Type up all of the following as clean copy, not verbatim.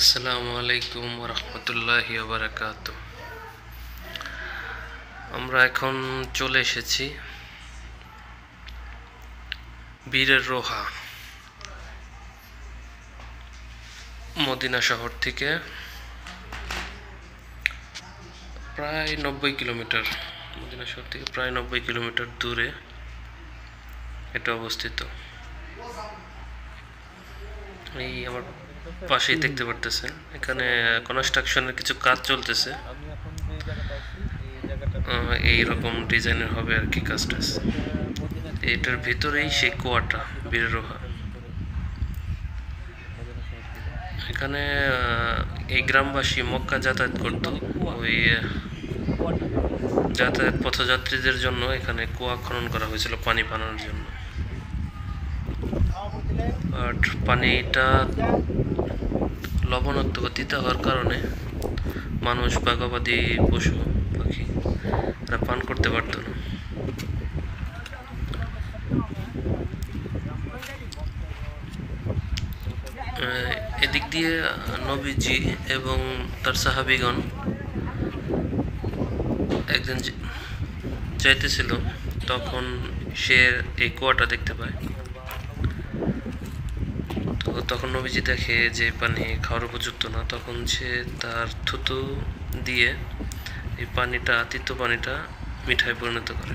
আসসালামু আলাইকুম ওরহমতুল্লাহি ওয়া বারাকাতুহু। আমরা এখন চলে এসেছি বীরের রোহা মদিনা শহর থেকে প্রায় 90 কিলোমিটার, মদিনা শহর থেকে প্রায় 90 কিলোমিটার দূরে এটা অবস্থিত। এই আমার পাশেই দেখতে পারতেছেন এখানে কনস্ট্রাকশনের কিছু কাজ চলতেছে, এইরকম ডিজাইনের হবে আর কি কাজটা। এটার ভিতরেই সেই কুয়াটা বীরের রোহা। এখানে এই গ্রামবাসী মক্কা যাতায়াত করত, ওই যাতায়াত পথযাত্রীদের জন্য এখানে কুয়া খনন করা হয়েছিল পানি পানোর জন্য। আর পানিটা লবণাক্ত বা তিতা হওয়ার কারণে মানুষ বা গবাদি পশু পাখি এরা পান করতে পারত না। এদিক দিয়ে নবীজি এবং তার সাহাবিগণ একদিন যাইতেছিল, তখন সে এই কুয়াটা দেখতে পায়। তখন নবীজি দেখে যে পানি খাওয়ার উপযুক্ত না, তখন সে তার থুতু দিয়ে এই পানিটা, তিক্ত পানিটা মিঠায় পরিণত করে।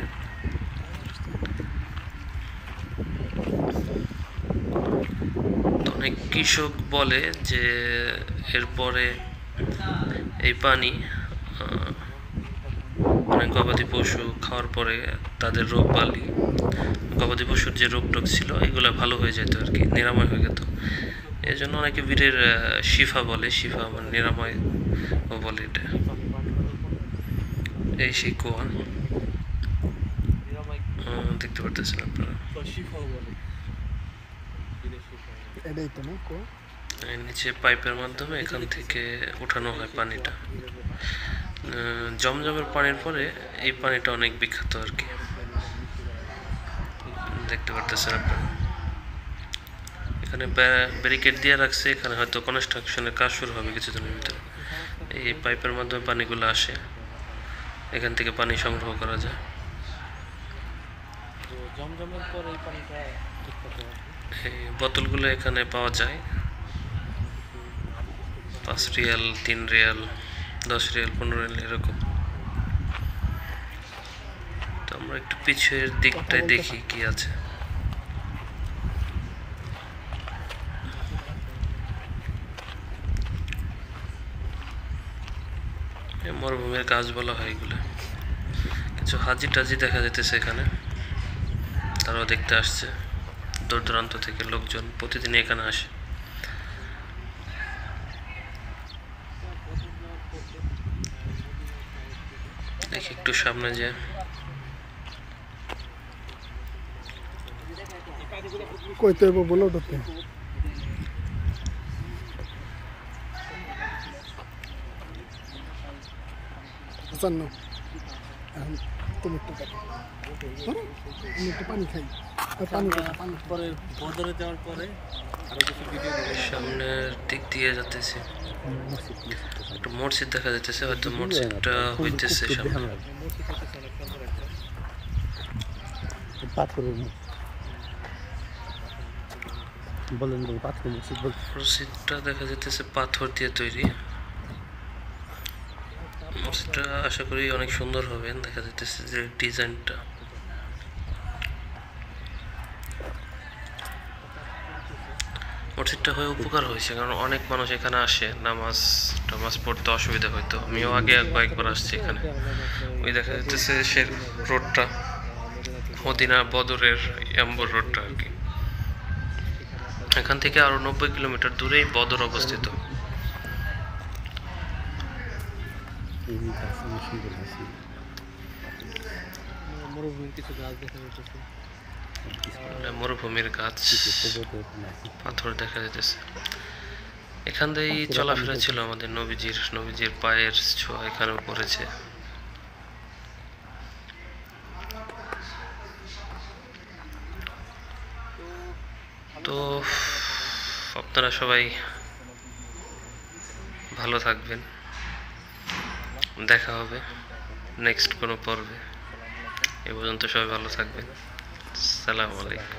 অনেক কৃষক বলে যে এরপরে এই পানি অনেক গবাদি পশু খাওয়ার পরে তাদের রোগ বালি, গবাদি পশুর যে রোগ টোগ ছিল এগুলো ভালো হয়ে যেত আর কি, নিরাময় হয়ে যেত। এই জন্য অনেকে বীরের শিফা বলে, শিফা মানে নিরাময় বলে। এটা এই সেই কুয়া দেখতে পারতেছেন আপনারা, নিচে পাইপের মাধ্যমে এখান থেকে উঠানো হয় পানিটা। জমজমের পানির পরে এই পানিটা অনেক বিখ্যাত আর কি, দেখতে পারতেছেন আপনারা। এখানে ব্যারিকেড দিয়ে রাখছে, এখানে হয়তো কনস্ট্রাকশনের কাজ শুরু হবে কিছুদিনের ভিতরে। এই পাইপের মাধ্যমে পানিগুলো আসে, এখান থেকে পানি সংগ্রহ করা যায়। এই বোতলগুলো এখানে পাওয়া যায় 5 রিয়াল, 3 রিয়াল, 10 রিয়াল, 15 রিয়াল এরকম। তো আমরা একটু পিছের দিকটায় দেখি কি আছে। মরুভূমির গাছ বলা হয় এগুলো। কিছু হাজি টাজি দেখা যাইতেছে এখানে, তারাও দেখতে আসছে দূর দূরান্ত থেকে লোকজন প্রতিদিন এখানে আসে। দেখি একটু সামনে যায়। পানি খাই সামনের দিক দিয়ে যাইতেছে, একটা মসজিদ দেখা যাইতেছে, হয়তো মসজিদটা হইতেছে সামনে। মসজিদটা দেখা যাইতেছে পাথর দিয়ে তৈরি। মসজিদটা আশা করি অনেক সুন্দর হবে, দেখা যাইতেছে যে ডিজাইনটা। মসজিদটা হয়ে উপকার হয়েছে, কারণ অনেক মানুষ এখানে আসে নামাজ টামাজ পড়তে অসুবিধা হয়তো। আমিও আগে কয়েকবার আসছি এখানে। ওই দেখা যাচ্ছে সে রোডটা, মদিনা বদরের এম্বর রোডটা আর কি। এখান থেকে আরো 90 কিলোমিটার দূরেই বদর অবস্থিত। মরুভূমির গাছ, পাথর দেখা যাইতেছে। এখান দিয়েই চলাফেরা ছিল আমাদের নবীজির, নবীজির পায়ের ছোঁয়া এখানে পড়েছে। তো আপনারা সবাই ভালো থাকবেন, দেখা হবে নেক্সট কোনো পর্বে। এ পর্যন্ত সবাই ভালো থাকবেন। আসসালামু আলাইকুম।